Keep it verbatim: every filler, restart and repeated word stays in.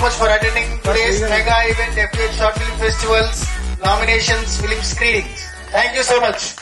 Much for attending today's mega event F T I H Short Film Festival's nominations film screenings. Thank you so much.